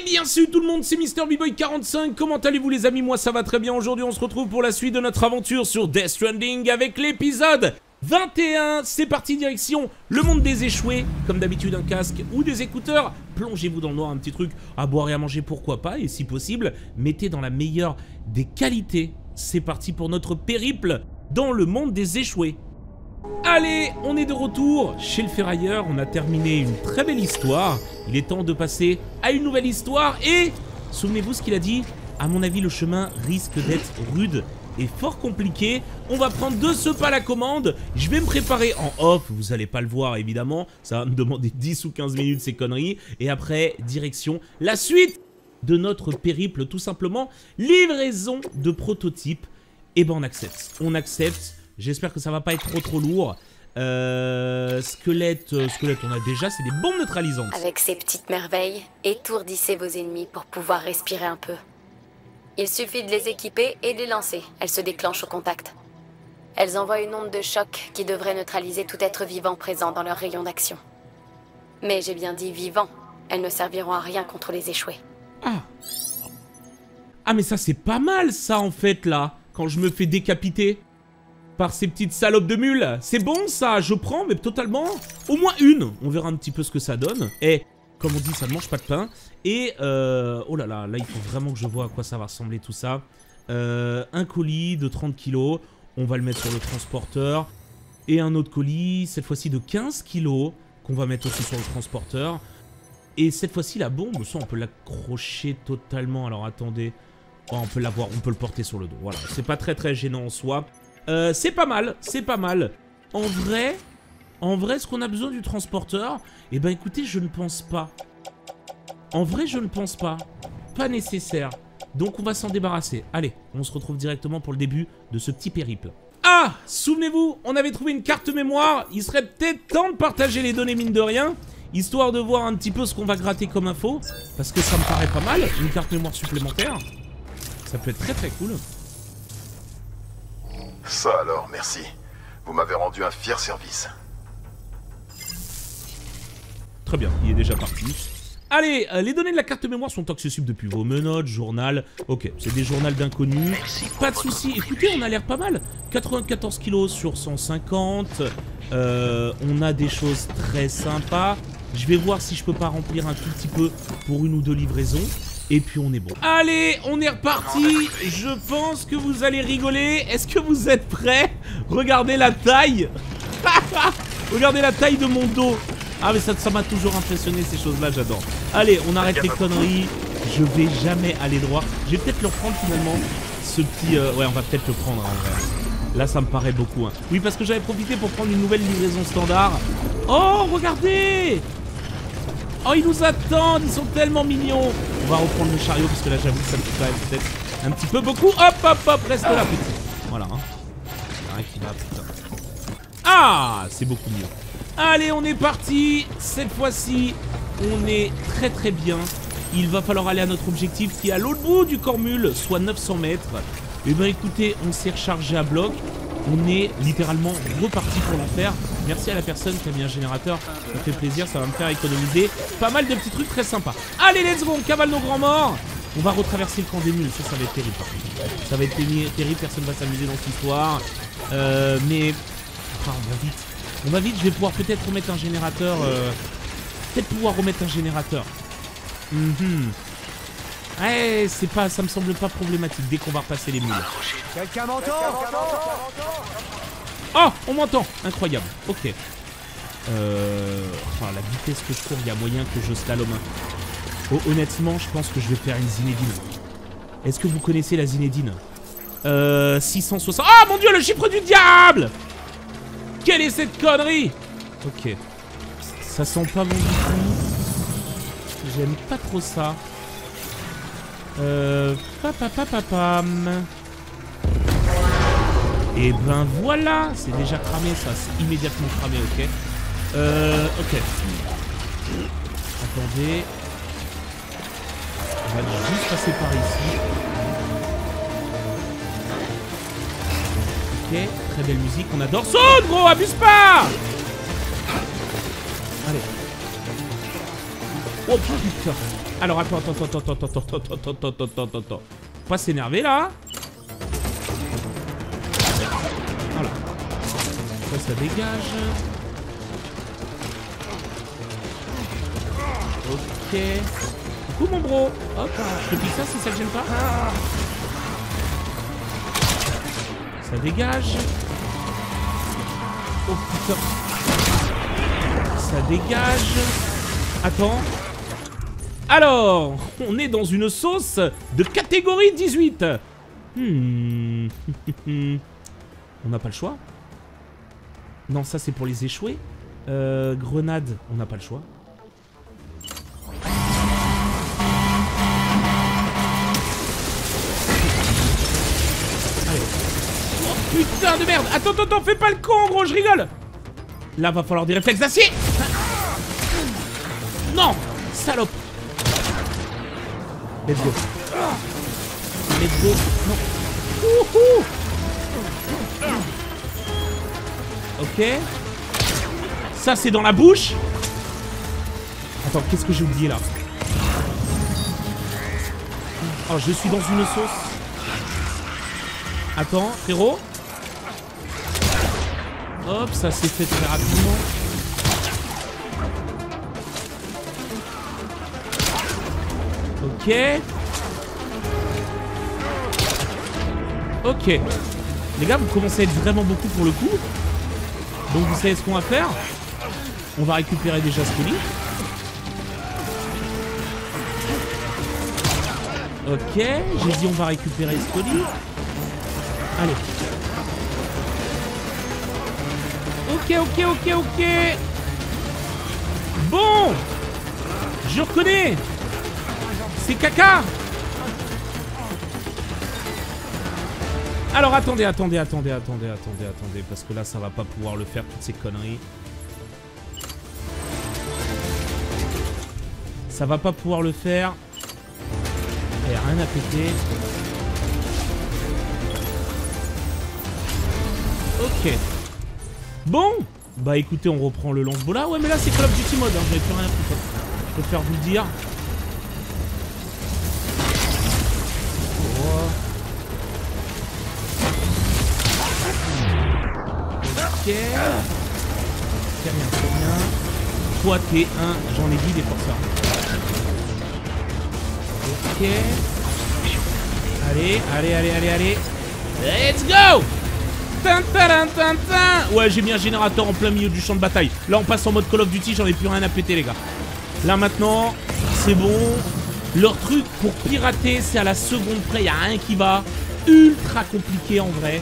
Et bien salut tout le monde, c'est MrBboy45, comment allez-vous les amis? Moi ça va très bien. Aujourd'hui on se retrouve pour la suite de notre aventure sur Death Stranding avec l'épisode 21. C'est parti, direction le monde des échoués. Comme d'habitude, un casque ou des écouteurs, plongez-vous dans le noir, un petit truc à boire et à manger pourquoi pas, et si possible mettez dans la meilleure des qualités. C'est parti pour notre périple dans le monde des échoués. Allez, on est de retour chez le ferrailleur, on a terminé une très belle histoire. Il est temps de passer à une nouvelle histoire et... souvenez-vous ce qu'il a dit, à mon avis le chemin risque d'être rude et fort compliqué. On va prendre de ce pas la commande, je vais me préparer en off, vous allez pas le voir évidemment, ça va me demander 10 ou 15 minutes ces conneries. Et après, direction la suite de notre périple tout simplement, livraison de prototypes. Et ben on accepte. J'espère que ça va pas être trop lourd. Squelette, on a déjà, c'est des bombes neutralisantes. Avec ces petites merveilles, étourdissez vos ennemis pour pouvoir respirer un peu. Il suffit de les équiper et de les lancer. Elles se déclenchent au contact. Elles envoient une onde de choc qui devrait neutraliser tout être vivant présent dans leur rayon d'action. Mais j'ai bien dit vivant. Elles ne serviront à rien contre les échoués. Ah mais ça c'est pas mal ça en fait là, quand je me fais décapiter par ces petites salopes de mules. C'est bon ça, je prends, mais totalement. Au moins une, on verra un petit peu ce que ça donne. Et comme on dit, ça ne mange pas de pain. Et oh là là, là il faut vraiment que je vois à quoi ça va ressembler tout ça. Un colis de 30 kg, on va le mettre sur le transporteur. Et un autre colis, cette fois-ci de 15 kg, qu'on va mettre aussi sur le transporteur. Et cette fois-ci la bombe, ça on peut l'accrocher totalement. Alors attendez, oh, on peut l'avoir, on peut le porter sur le dos. Voilà, c'est pas très gênant en soi. C'est pas mal, c'est pas mal. En vrai, est-ce qu'on a besoin du transporteur? Eh ben écoutez, je ne pense pas. En vrai, je ne pense pas. Pas nécessaire. Donc on va s'en débarrasser. Allez, on se retrouve directement pour le début de ce petit périple. Ah, souvenez-vous, on avait trouvé une carte mémoire. Il serait peut-être temps de partager les données mine de rien, histoire de voir un petit peu ce qu'on va gratter comme info, parce que ça me paraît pas mal. Une carte mémoire supplémentaire, ça peut être très cool. Ça alors, merci. Vous m'avez rendu un fier service. Très bien, il est déjà parti. Allez, les données de la carte mémoire sont accessibles depuis vos menottes, journal. Ok, c'est des journaux d'inconnus. Pas de soucis. Écoutez, on a l'air pas mal. 94 kg sur 150. On a des choses très sympas. Je vais voir si je peux pas remplir un tout petit peu pour une ou deux livraisons. Et puis on est bon. Allez, on est reparti. Je pense que vous allez rigoler. Est-ce que vous êtes prêts? Regardez la taille. Regardez la taille de mon dos. Ah mais ça m'a toujours impressionné ces choses-là, j'adore. Allez, on arrête les conneries. Je vais jamais aller droit. Je vais peut-être le reprendre finalement. Ce petit... ouais, on va peut-être le prendre en vrai. Là, ça me paraît beaucoup. Hein. Oui, parce que j'avais profité pour prendre une nouvelle livraison standard. Oh, regardez! Oh, ils nous attendent, ils sont tellement mignons. On va reprendre le chariot parce que là j'avoue que ça me fait quand même peut-être un petit peu beaucoup. Hop hop hop, reste là petit. Voilà hein. Rien qui va, putain. Ah, c'est beaucoup mieux. Allez, on est parti. Cette fois-ci, on est très bien. Il va falloir aller à notre objectif qui est à l'autre bout du Cormul, soit 900 mètres. Et ben écoutez, on s'est rechargé à bloc. On est littéralement reparti pour l'enfer. Merci à la personne qui a mis un générateur. Ça me fait plaisir, ça va me faire économiser pas mal de petits trucs très sympas. Allez, let's go, on cavale nos grands morts. On va retraverser le camp des mules, ça va être terrible. Ça va être terrible, personne va s'amuser dans cette histoire. Mais... ah, on va vite. On va vite, je vais pouvoir peut-être remettre un générateur. Peut-être pouvoir remettre un générateur. Ouais, c'est pas, ça me semble pas problématique dès qu'on va repasser les mules. Quelqu'un m'entend? Oh, on m'entend! Incroyable, ok. Enfin, la vitesse que je cours, il y a moyen que je slalome. Oh, honnêtement, je pense que je vais faire une Zinedine. Est-ce que vous connaissez la Zinedine? 660... Oh mon dieu, le chiffre du diable! Quelle est cette connerie? Ok. Ça sent pas bon du tout. J'aime pas trop ça. Papapapapam. Et ben voilà, c'est déjà cramé ça, c'est immédiatement cramé, ok. Ok. Attendez. On va juste passer par ici. Ok, très belle musique, on adore. Saute gros, abuse pas! Allez. Oh putain. Alors attends. Faut pas s'énerver là. Voilà. Ça dégage. Ok. Coucou mon bro. Hop. Je te pique ça si ça te gêne pas. Ça dégage. Oh putain. Ça dégage. Attends. Alors, on est dans une sauce de catégorie 18. On n'a pas le choix. Non, ça c'est pour les échoués. Grenade, on n'a pas le choix. Allez. Oh putain de merde. Attends, fais pas le con gros, je rigole. Là va falloir des réflexes d'acier. Non, salope. Let's go. Let's go. Non. Wouhou. Ok. Ça, c'est dans la bouche. Attends, qu'est-ce que j'ai oublié là? Oh, je suis dans une sauce. Attends, frérot. Hop, ça s'est fait très rapidement. Ok. Ok. Les gars, vous commencez à être vraiment beaucoup pour le coup. Donc vous savez ce qu'on va faire. On va récupérer déjà ce colis. Ok, j'ai dit on va récupérer ce colis. Allez. Ok. Bon. Je reconnais. C'est caca. Alors attendez, parce que là ça va pas pouvoir le faire toutes ces conneries. Ça va pas pouvoir le faire. Allez, rien à péter. Ok. Bon. Bah écoutez, on reprend le lance-bola. Ouais mais là c'est Call of Duty mode, hein. J'avais plus rien à foutre. Je préfère vous le dire. Ok. C'est rien. Toi t'es un. J'en ai dit des forceurs. Ok. Allez. Let's go. Ouais, j'ai mis un générateur en plein milieu du champ de bataille. Là on passe en mode Call of Duty, j'en ai plus rien à péter les gars. Là maintenant, c'est bon. Leur truc pour pirater, c'est à la seconde près, y'a rien qui va. Ultra compliqué en vrai.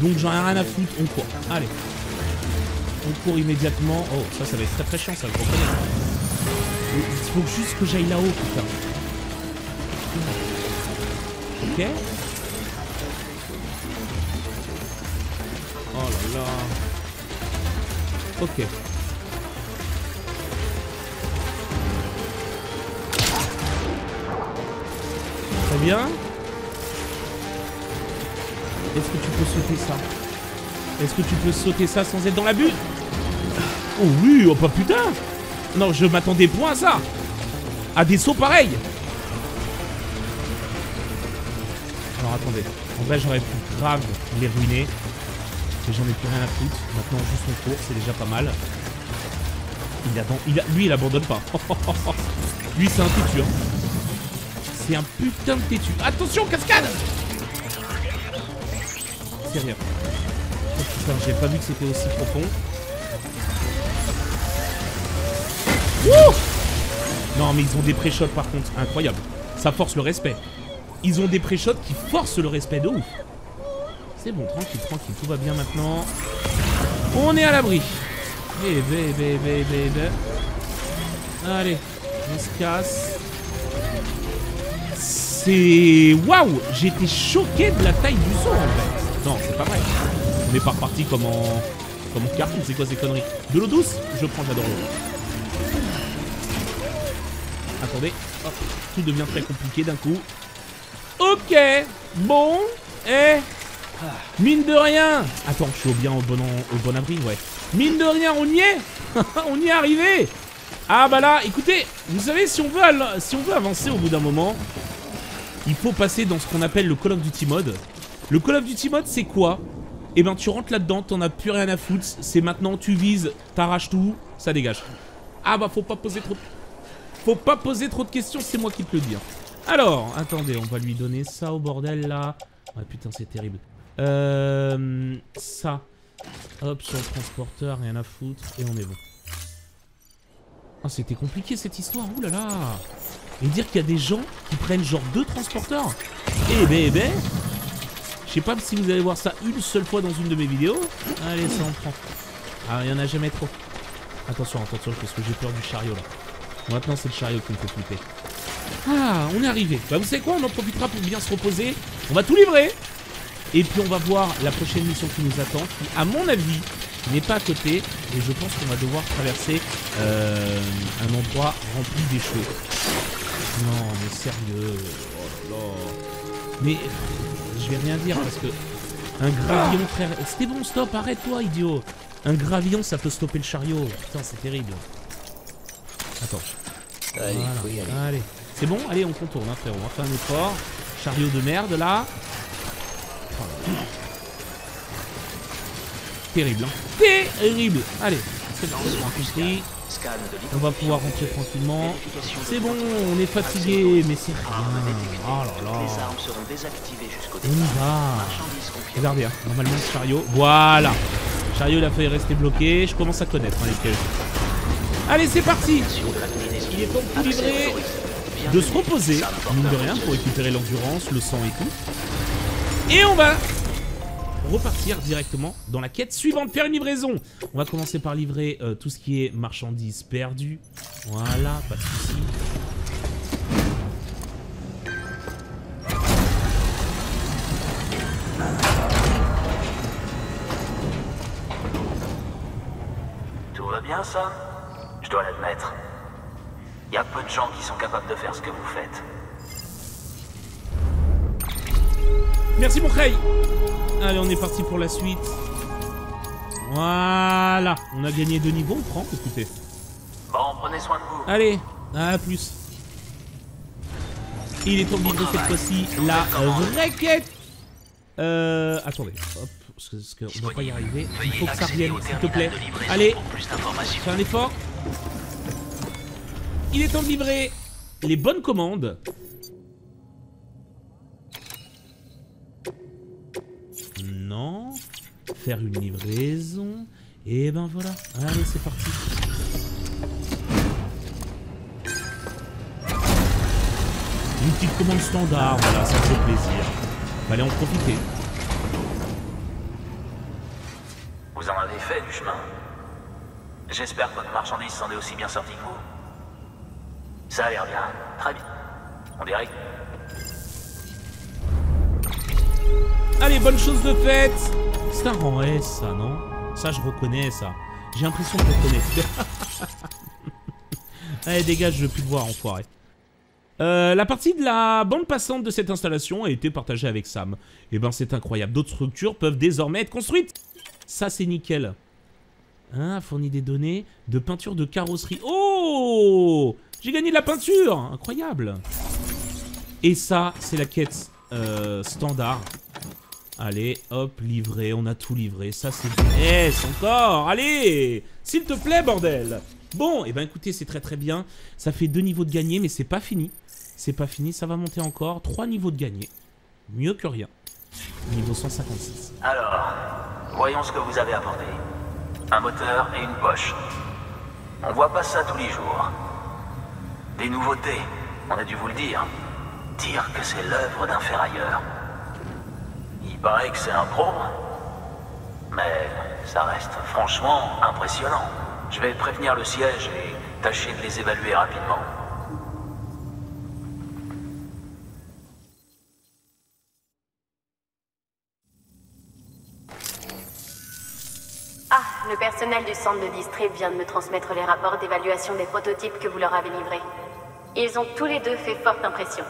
Donc j'en ai rien à foutre, on court. Allez. On court immédiatement. Oh, ça va être très chiant, ça le reconnaît. Il faut juste que j'aille là-haut, putain. Ok. Oh là là. Ok. Très bien. Est-ce que tu peux sauter ça? Est-ce que tu peux sauter ça sans être dans la bulle? Oh oui, oh pas putain. Non, je m'attendais point à ça. À des sauts pareils. Alors attendez. En vrai, j'aurais pu grave les ruiner. Mais j'en ai plus rien à foutre. Maintenant, juste on court, c'est déjà pas mal. Il attend. Lui, il abandonne pas. Lui, c'est un têtu. Hein. C'est un putain de têtu. Attention, cascade! C'est rien. Oh putain, j'ai pas vu que c'était aussi profond. Wouh! Non mais ils ont des pré-shots par contre, incroyable. Ça force le respect. Ils ont des pré-shots qui forcent le respect de ouf. C'est bon, tranquille, tout va bien maintenant. On est à l'abri. Allez, on se casse. C'est... Waouh! J'étais choqué de la taille du saut en fait. Non, c'est pas vrai. On est pas reparti comme en cartoon, c'est quoi ces conneries? De l'eau douce? Je prends, j'adore l'eau. Attendez, hop, tout devient très compliqué d'un coup. Ok, bon, et... Mine de rien. Attends, je suis au bon abri, ouais. Mine de rien, on y est. On y est arrivé. Ah bah là, écoutez, vous savez, si on veut avancer au bout d'un moment, il faut passer dans ce qu'on appelle le Call of Duty mode. Le Call of Duty mode, c'est quoi? Eh ben tu rentres là-dedans, t'en as plus rien à foutre, c'est maintenant tu vises, t'arraches tout, ça dégage. Ah bah faut pas poser trop de questions, c'est moi qui te le dis. Alors, attendez, on va lui donner ça au bordel là. Ouais putain c'est terrible. Ça. Hop, sur le transporteur, rien à foutre, et on est bon. Oh, c'était compliqué cette histoire, oulala. Et dire qu'il y a des gens qui prennent genre 2 transporteurs. Eh ben. Je sais pas si vous allez voir ça une seule fois dans une de mes vidéos. Allez, ça en prend. Ah, il y en a jamais trop. Attention, parce que j'ai peur du chariot là. Maintenant, c'est le chariot qui me fait flipper. Ah, on est arrivé. Bah, vous savez quoi, on en profitera pour bien se reposer. On va tout livrer. Et puis, on va voir la prochaine mission qui nous attend, qui, à mon avis, n'est pas à côté. Et je pense qu'on va devoir traverser un endroit rempli d'échoués. Non, mais sérieux. Oh là là. Mais. Je vais rien dire parce que un gravillon, frère. C'était bon, stop, arrête-toi, idiot. Un gravillon, ça peut stopper le chariot. Putain, c'est terrible. Attends. Allez, voilà. Allez. C'est bon, allez, on contourne, hein, frérot. On va faire un effort. Chariot de merde, là. Oh, là. Terrible, hein. Terrible. Allez, c'est bon, on va pouvoir rentrer tranquillement. C'est bon, on est fatigué, mais c'est rien. Oh là là. On y va. Regardez, hein, normalement le chariot. Voilà. Le chariot, il a failli rester bloqué. Je commence à connaître hein, les pièges. Allez, c'est parti. Il est temps de tout livrer. De se reposer, mine de rien, pour récupérer l'endurance, le sang et tout. Et on va repartir directement dans la quête suivante, faire une livraison. On va commencer par livrer tout ce qui est marchandises perdues. Voilà, pas de soucis. Tout va bien, ça? Je dois l'admettre. Il y a peu de gens qui sont capables de faire ce que vous faites. Merci mon Cray. Allez, on est parti pour la suite. Voilà. On a gagné 2 niveaux, on prend, écoutez. Bon, prenez soin de vous. Allez, à plus. Il est temps de livrer cette fois-ci la vraie quête. Attendez, hop, parce qu'on ne va pas y arriver. Il faut que ça revienne, s'il te plaît. Allez, fais un effort. Il est temps de livrer les bonnes commandes. Non, faire une livraison, et ben voilà, allez c'est parti. Une petite commande standard, voilà, ça fait plaisir. Allez en profiter. Vous en avez fait du chemin. J'espère que votre marchandise s'en est aussi bien sortie que vous. Ça a l'air bien, très bien. On dirait. Allez, bonne chose de faite. C'est un rang S, ça, non? Ça, je reconnais, ça. J'ai l'impression de reconnaître. Allez, dégage, je veux plus te voir, enfoiré. La partie de la bande passante de cette installation a été partagée avec Sam. Et ben, c'est incroyable. D'autres structures peuvent désormais être construites. Ça, c'est nickel. Hein, fournit des données de peinture de carrosserie. Oh! J'ai gagné de la peinture! Incroyable! Et ça, c'est la quête standard. Allez, hop, livré, on a tout livré, ça c'est... Yes, encore, allez, s'il te plaît, bordel. Bon, et ben écoutez, c'est très bien, ça fait 2 niveaux de gagné, mais c'est pas fini. C'est pas fini, ça va monter encore, 3 niveaux de gagné. Mieux que rien. Niveau 156. Alors, voyons ce que vous avez apporté. Un moteur et une poche. On voit pas ça tous les jours. Des nouveautés, on a dû vous le dire. Dire que c'est l'œuvre d'un ferrailleur. Il paraît que c'est un pro, mais ça reste franchement impressionnant. Je vais prévenir le siège et tâcher de les évaluer rapidement. Ah, le personnel du centre de district vient de me transmettre les rapports d'évaluation des prototypes que vous leur avez livrés. Ils ont tous les deux fait forte impression.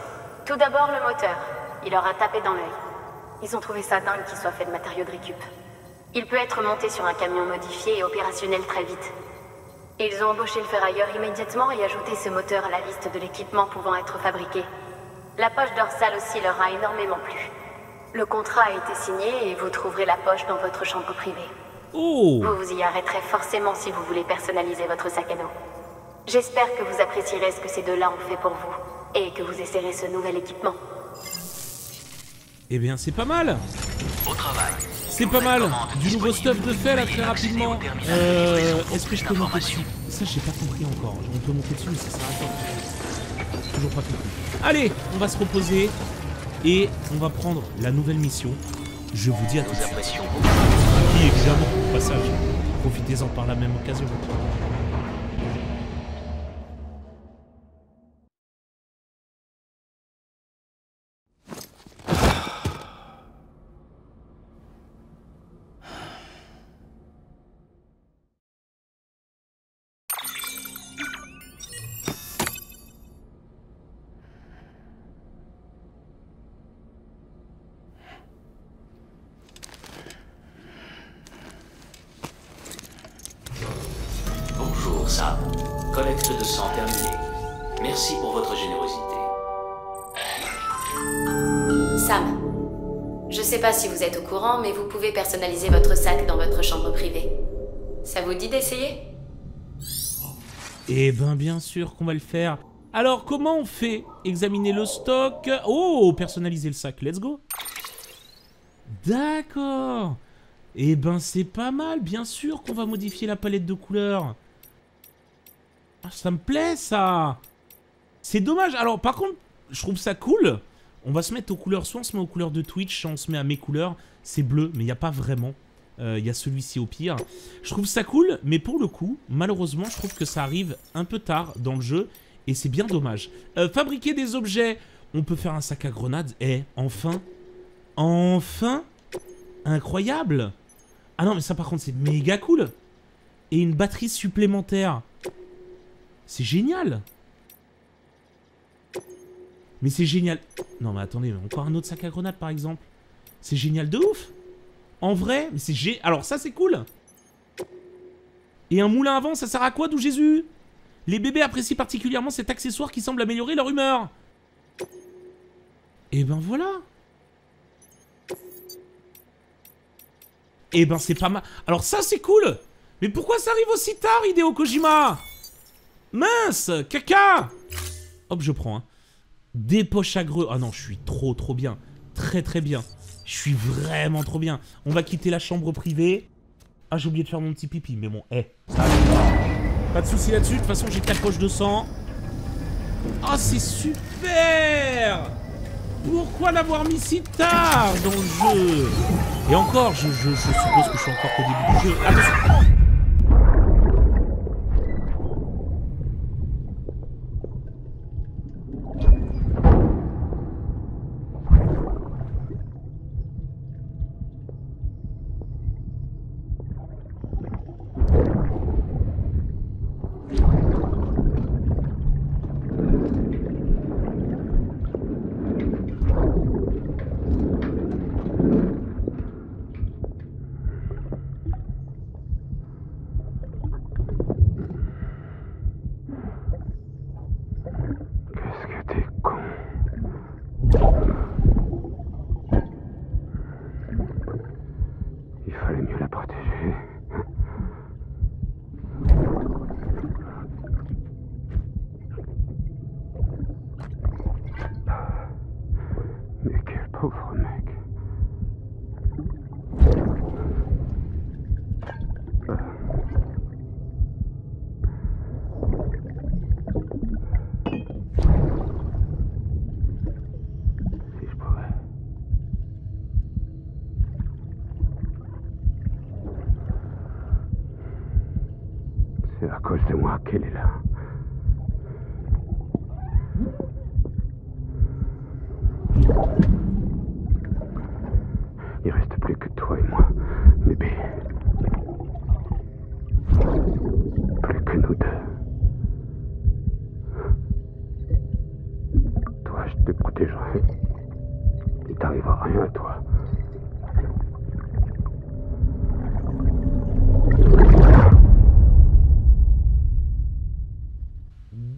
Tout d'abord le moteur, il leur a tapé dans l'œil. Ils ont trouvé ça dingue qu'il soit fait de matériaux de récup. Il peut être monté sur un camion modifié et opérationnel très vite. Ils ont embauché le ferrailleur immédiatement et ajouté ce moteur à la liste de l'équipement pouvant être fabriqué. La poche dorsale aussi leur a énormément plu. Le contrat a été signé et vous trouverez la poche dans votre chambre privée. Oh. Vous vous y arrêterez forcément si vous voulez personnaliser votre sac à dos. J'espère que vous apprécierez ce que ces deux-là ont fait pour vous et que vous essaierez ce nouvel équipement. Eh bien, c'est pas mal. Au travail. C'est pas mal. Du nouveau stuff de fait là très rapidement. Est-ce que je peux monter dessus? Ça, j'ai pas compris encore. On peut monter dessus, mais ça sert à quoi? Toujours pas compris. Allez, on va se reposer et on va prendre la nouvelle mission. Je vous dis à tous. Qui évidemment, au passage, profitez-en par la même occasion. Mais vous pouvez personnaliser votre sac dans votre chambre privée. Ça vous dit d'essayer? Eh ben bien sûr qu'on va le faire. Alors comment on fait? Examiner le stock. Oh, personnaliser le sac, let's go. D'accord. Eh ben c'est pas mal, bien sûr qu'on va modifier la palette de couleurs. Ah, ça me plaît ça. C'est dommage. Alors par contre, je trouve ça cool. On va se mettre aux couleurs, soit on se met aux couleurs de Twitch, soit on se met à mes couleurs, c'est bleu, mais il n'y a pas vraiment, il y a celui-ci au pire. Je trouve ça cool, mais pour le coup, malheureusement, je trouve que ça arrive un peu tard dans le jeu, et c'est bien dommage. Fabriquer des objets, on peut faire un sac à grenades, et enfin, incroyable. Ah non, mais ça par contre, c'est méga cool. Et une batterie supplémentaire, c'est génial. Mais c'est génial. Non mais attendez, encore un autre sac à grenades par exemple. C'est génial de ouf. En vrai, mais c'est génial. Alors ça c'est cool. Et un moulin à vent, ça sert à quoi d'où Jésus? Les bébés apprécient particulièrement cet accessoire qui semble améliorer leur humeur. Et ben voilà. Et ben c'est pas mal. Alors ça c'est cool. Mais pourquoi ça arrive aussi tard, Hideo Kojima? Mince, caca. Hop, je prends hein. Des poches à greux. Ah non, je suis trop bien. Très bien. Je suis vraiment trop bien. On va quitter la chambre privée. Ah, j'ai oublié de faire mon petit pipi, mais bon, ça arrive. Pas de soucis là-dessus. De toute façon, j'ai 4 poches de sang. Ah, c'est super! Pourquoi l'avoir mis si tard dans le jeu? Et encore, je suppose que je suis encore au début du jeu. Attention.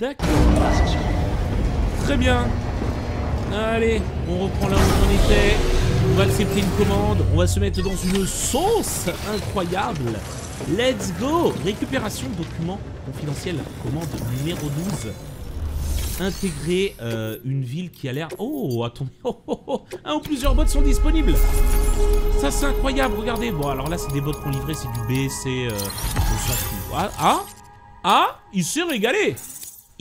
D'accord. Très bien. Allez, on reprend là où on était. On va accepter une commande. On va se mettre dans une sauce incroyable. Let's go. Récupération de documents confidentiels. Commande numéro 12. Intégrer une ville qui a l'air... Oh, attends. Un ou plusieurs bots sont disponibles. Ça, c'est incroyable. Regardez. Bon, alors là, c'est des bots qu'on livrait. C'est du B, c'est... Ah, il s'est régalé.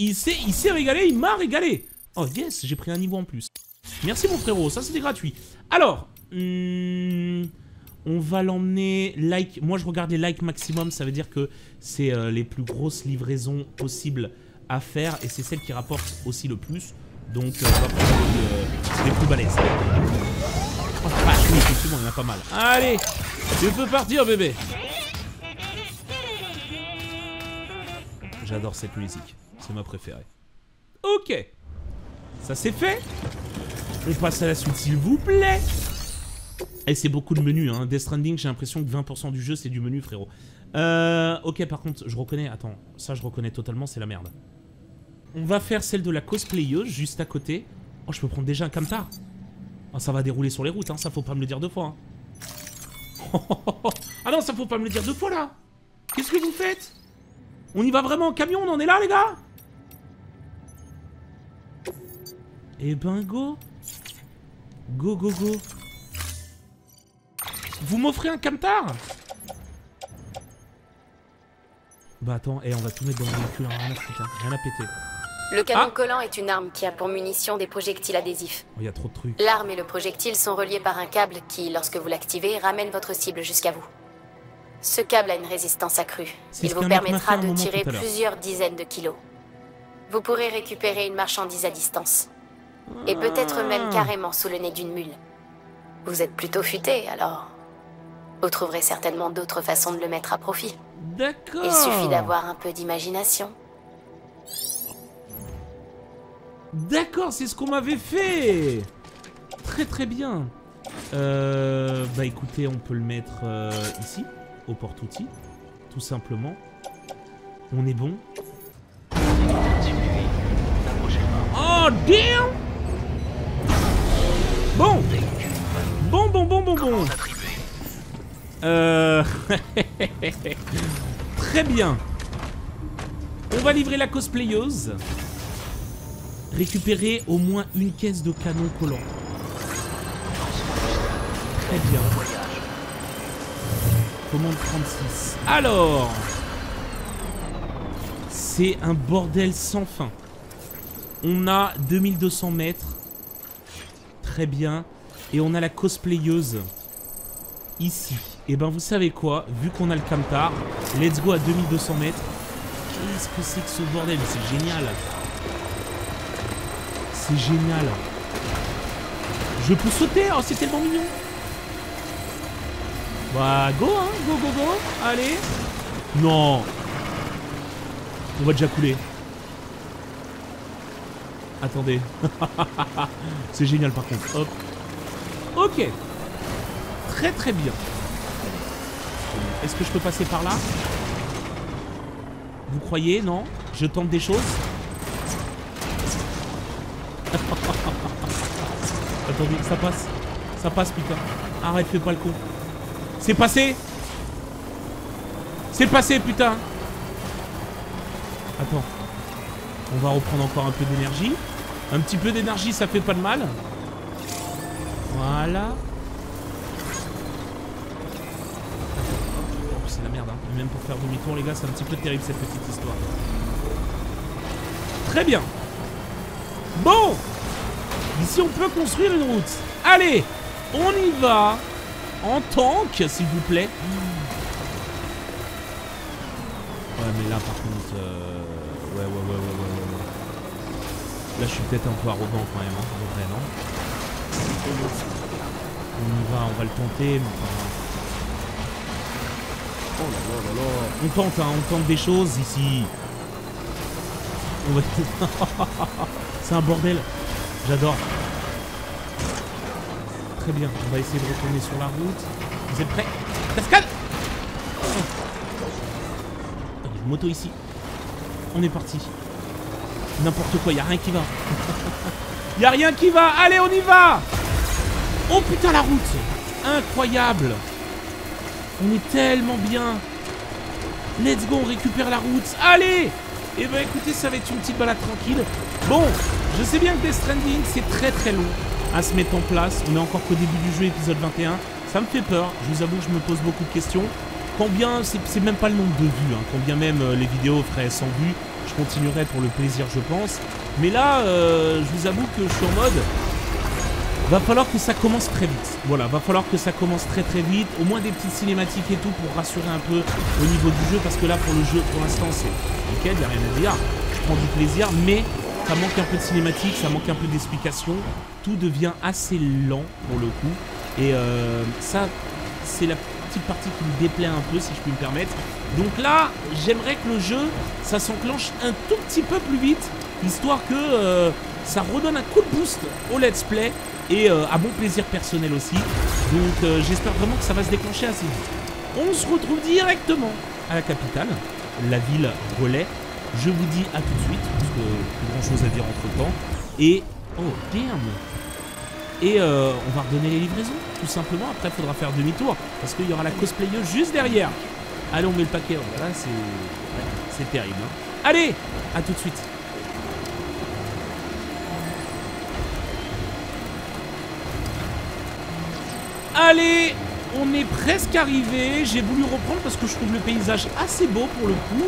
Il s'est régalé. Il m'a régalé. Oh, yes, j'ai pris un niveau en plus. Merci, mon frérot. Ça, c'était gratuit. Alors, on va l'emmener... Like. Moi, je regarde les likes maximum. Ça veut dire que c'est les plus grosses livraisons possibles à faire, et c'est celle qui rapporte aussi le plus, donc on va prendre les plus balaises. Oh, bah, oui, effectivement, il y en a pas mal. Allez, tu peux partir, bébé. J'adore cette musique, c'est ma préférée. Ok, ça c'est fait. On passe à la suite, s'il vous plaît. Et c'est beaucoup de menus, hein. Death Stranding, j'ai l'impression que 20% du jeu, c'est du menu, frérot. Ok, par contre, je reconnais... Attends, ça, je reconnais totalement, c'est la merde. On va faire celle de la cosplayeuse juste à côté. Oh, je peux prendre déjà un camtar. Oh, ça va dérouler sur les routes, hein. Ça faut pas me le dire deux fois, hein. Ah non, ça faut pas me le dire deux fois, là. Qu'est-ce que vous faites? On y va vraiment en camion, on en est là, les gars. Et bingo. Go, go, go. Vous m'offrez un camtar? Bah attends, on va tout mettre dans le véhicule, rien à foutre, rien à péter. Le canon collant est une arme qui a pour munition des projectiles adhésifs. Il y a trop de trucs. L'arme et le projectile sont reliés par un câble qui, lorsque vous l'activez, ramène votre cible jusqu'à vous. Ce câble a une résistance accrue. Il vous permettra de tirer plusieurs dizaines de kilos. Vous pourrez récupérer une marchandise à distance. Et peut-être même carrément sous le nez d'une mule. Vous êtes plutôt futé, alors... Vous trouverez certainement d'autres façons de le mettre à profit. D'accord. Il suffit d'avoir un peu d'imagination. D'accord, c'est ce qu'on m'avait fait. Très très bien. Bah écoutez, on peut le mettre ici, au porte-outils, tout simplement. On est bon. Oh damn. Bon. Bon. Très bien. On va livrer la cosplayeuse. Récupérer au moins une caisse de canon collant. Très bien. Commande 36. Alors, c'est un bordel sans fin. On a 2200 mètres. Très bien. Et on a la cosplayeuse ici. Et ben vous savez quoi, vu qu'on a le camtar, let's go à 2200 mètres. Qu'est-ce que c'est que ce bordel? C'est génial. C'est génial. Je peux sauter, oh, c'est tellement mignon. Bah go hein, go go go. Allez. Non. On va déjà couler. Attendez. C'est génial par contre. Hop. Ok. Très très bien. Est-ce que je peux passer par là? Vous croyez? Non? Je tente des choses. Attendez, ça passe. Ça passe, putain. Arrête, fais pas le con. C'est passé. C'est passé, putain. Attends. On va reprendre encore un peu d'énergie. Un petit peu d'énergie, ça fait pas de mal. Voilà. C'est la merde, hein. Même pour faire demi-tour, les gars, c'est un petit peu terrible cette petite histoire. Très bien. Bon. Ici, on peut construire une route. Allez, on y va. En tank, s'il vous plaît. Ouais, mais là, par contre... Ouais. Là, je suis peut-être un peu arrogant quand même, hein, en vrai, non? On y va, on va le tenter, mais... Oh là là là là. On tente des choses ici. On va... C'est un bordel. J'adore. Très bien, on va essayer de retourner sur la route. Vous êtes prêts? Cascade. Moto ici. On est parti. N'importe quoi, y'a rien qui va. Y'a rien qui va. Allez, on y va. Oh putain, la route. Incroyable. On est tellement bien. Let's go, on récupère la route. Allez. Et bah écoutez, ça va être une petite balade tranquille. Bon, je sais bien que Death Stranding, c'est très très long à se mettre en place. On est encore qu'au début du jeu, épisode 21. Ça me fait peur. Je vous avoue, je me pose beaucoup de questions. Combien, c'est même pas le nombre de vues, hein. Combien même les vidéos feraient 100 vues. Je continuerai pour le plaisir, je pense. Mais là, je vous avoue que je suis en mode... Va falloir que ça commence très vite. Voilà, va falloir que ça commence très très vite. Au moins des petites cinématiques et tout pour rassurer un peu au niveau du jeu. Parce que là, pour le jeu, pour l'instant, c'est nickel, il n'y a rien à dire. Je prends du plaisir, mais ça manque un peu de cinématiques, ça manque un peu d'explications. Tout devient assez lent pour le coup. Et ça, c'est la petite partie qui me déplaît un peu, si je puis me permettre. Donc là, j'aimerais que le jeu, ça s'enclenche un tout petit peu plus vite. Histoire que ça redonne un coup de boost au let's play. Et à mon plaisir personnel aussi. Donc j'espère vraiment que ça va se déclencher assez vite. On se retrouve directement à la capitale, la ville relais. Je vous dis à tout de suite, parce que plus grand chose à dire entre temps. Et... oh damn. Et on va redonner les livraisons, tout simplement. Après il faudra faire demi-tour, parce qu'il y aura la cosplayeuse juste derrière. Allez, on met le paquet, voilà, c'est... ouais, c'est terrible, hein. Allez, à tout de suite. Allez, on est presque arrivé. J'ai voulu reprendre parce que je trouve le paysage assez beau pour le coup.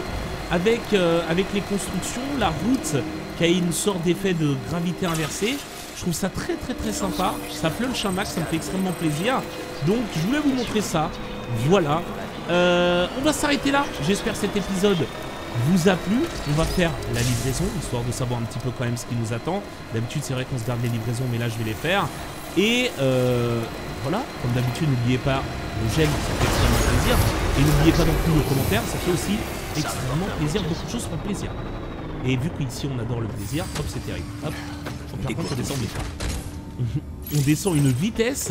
Avec, avec les constructions, la route qui a une sorte d'effet de gravité inversée. Je trouve ça très très très sympa. Ça plunge un max, ça me fait extrêmement plaisir. Donc je voulais vous montrer ça. Voilà. On va s'arrêter là. J'espère que cet épisode vous a plu. On va faire la livraison, histoire de savoir un petit peu quand même ce qui nous attend. D'habitude c'est vrai qu'on se garde les livraisons, mais là je vais les faire. Et voilà, comme d'habitude, n'oubliez pas le j'aime, ça fait extrêmement plaisir. Et n'oubliez pas non plus le commentaire, ça fait aussi extrêmement plaisir. Beaucoup de choses font plaisir. Et vu qu'ici on adore le plaisir, hop, c'est terrible. Hop, par contre, on descend, mais pas. On descend une vitesse.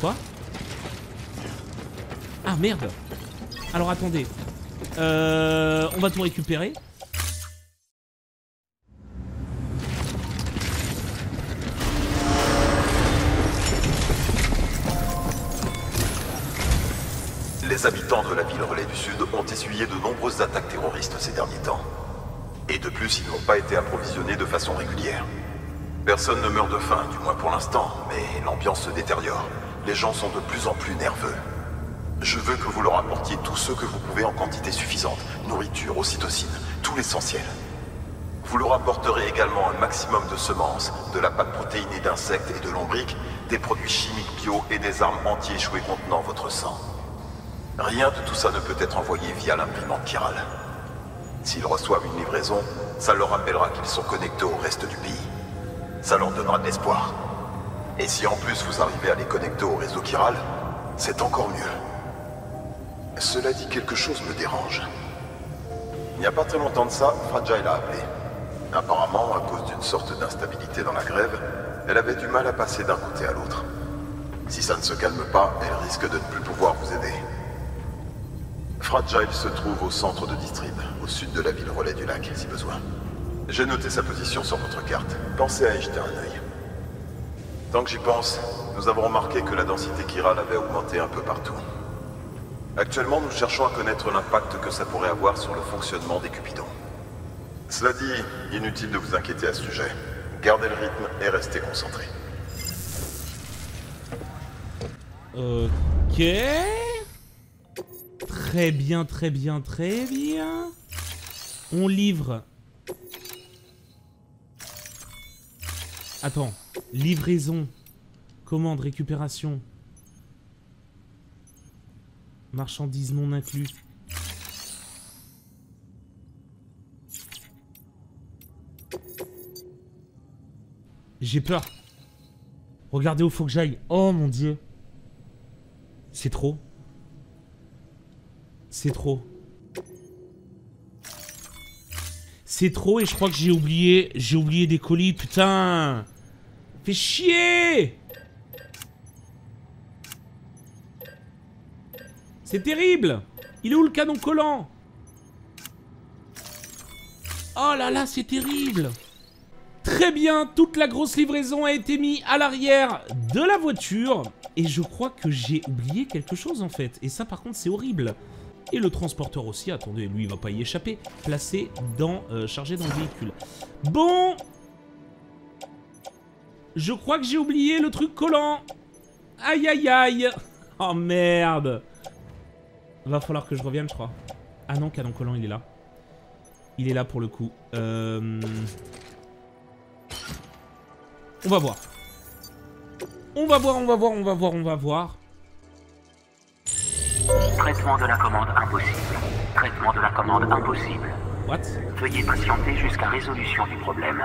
Quoi? Ah merde. Alors attendez. On va tout récupérer. Les habitants de la ville relais du Sud ont essuyé de nombreuses attaques terroristes ces derniers temps. Et de plus, ils n'ont pas été approvisionnés de façon régulière. Personne ne meurt de faim, du moins pour l'instant, mais l'ambiance se détériore. Les gens sont de plus en plus nerveux. Je veux que vous leur apportiez tout ce que vous pouvez en quantité suffisante. Nourriture, ocytocine, tout l'essentiel. Vous leur apporterez également un maximum de semences, de la pâte protéinée d'insectes et de lombriques, des produits chimiques bio et des armes anti-échouées contenant votre sang. Rien de tout ça ne peut être envoyé via l'imprimante chirale. S'ils reçoivent une livraison, ça leur rappellera qu'ils sont connectés au reste du pays. Ça leur donnera de l'espoir. Et si en plus vous arrivez à les connecter au réseau chiral, c'est encore mieux. Cela dit, quelque chose me dérange. Il n'y a pas très longtemps de ça, Fragile a appelé. Apparemment, à cause d'une sorte d'instabilité dans la grève, elle avait du mal à passer d'un côté à l'autre. Si ça ne se calme pas, elle risque de ne plus pouvoir vous aider. Fragile se trouve au centre de Distrib, au sud de la ville relais du lac, si besoin. J'ai noté sa position sur votre carte. Pensez à y jeter un œil. Tant que j'y pense, nous avons remarqué que la densité chirale avait augmenté un peu partout. Actuellement, nous cherchons à connaître l'impact que ça pourrait avoir sur le fonctionnement des cupidons. Cela dit, inutile de vous inquiéter à ce sujet. Gardez le rythme et restez concentrés. Ok... Très bien, très bien, très bien. On livre. Attends. Livraison. Commande, récupération. Marchandises non inclus. J'ai peur. Regardez où faut que j'aille. Oh mon Dieu. C'est trop. C'est trop. C'est trop et je crois que j'ai oublié des colis, putain. Fais chier. C'est terrible. Il est où le canon collant? Oh là là, c'est terrible. Très bien, toute la grosse livraison a été mise à l'arrière de la voiture. Et je crois que j'ai oublié quelque chose en fait. Et ça par contre c'est horrible. Et le transporteur aussi, attendez, lui il va pas y échapper. Placé dans, chargé dans le véhicule. Bon. Je crois que j'ai oublié le truc collant. Aïe aïe aïe. Oh merde. Va falloir que je revienne je crois. Ah non, canon collant il est là. Il est là pour le coup. On va voir. On va voir. Traitement de la commande impossible. What? Veuillez patienter jusqu'à résolution du problème.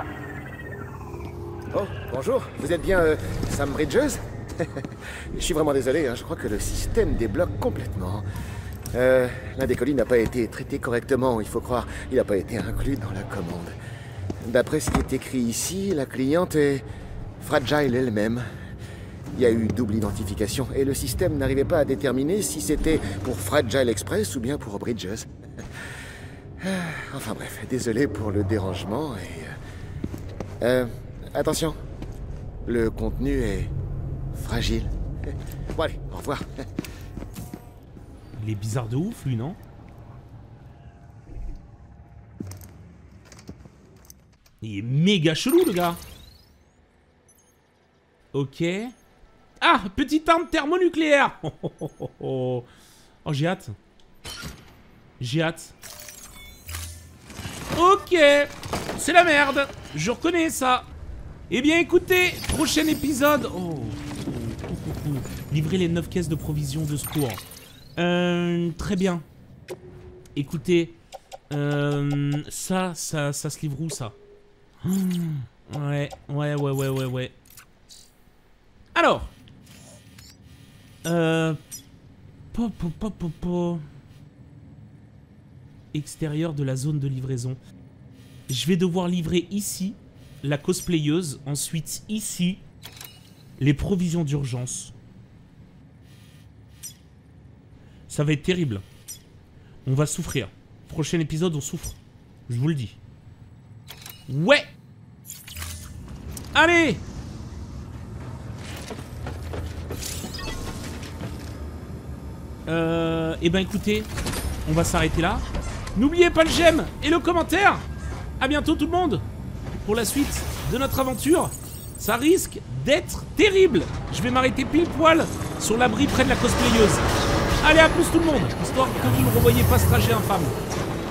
Oh, bonjour. Vous êtes bien Sam Bridges? Je suis vraiment désolé, hein, je crois que le système débloque complètement. L'un des colis n'a pas été traité correctement, il faut croire. Il n'a pas été inclus dans la commande. D'après ce qui est écrit ici, la cliente est... Fragile elle-même. Il y a eu double identification et le système n'arrivait pas à déterminer si c'était pour Fragile Express ou bien pour Bridges. Enfin bref, désolé pour le dérangement et... attention, le contenu est fragile. Bon allez, au revoir. Il est bizarre de ouf lui, non? Il est méga chelou le gars. Ok. Ah, petite arme thermonucléaire. Oh, j'ai hâte. Ok. C'est la merde. Je reconnais ça. Eh bien, écoutez, prochain épisode... Oh. Livrer les 9 caisses de provisions de secours. Très bien. Écoutez. Ça se livre où, ça? Ouais. Alors, extérieur de la zone de livraison. Je vais devoir livrer ici la cosplayeuse, ensuite ici les provisions d'urgence. Ça va être terrible. On va souffrir. Prochain épisode, on souffre. Je vous le dis. Ouais. Allez. Eh ben écoutez, on va s'arrêter là. N'oubliez pas le j'aime et le commentaire. A bientôt tout le monde pour la suite de notre aventure. Ça risque d'être terrible. Je vais m'arrêter pile poil sur l'abri près de la cosplayeuse. Allez, à plus tout le monde, histoire que vous ne revoyez pas ce trajet infâme.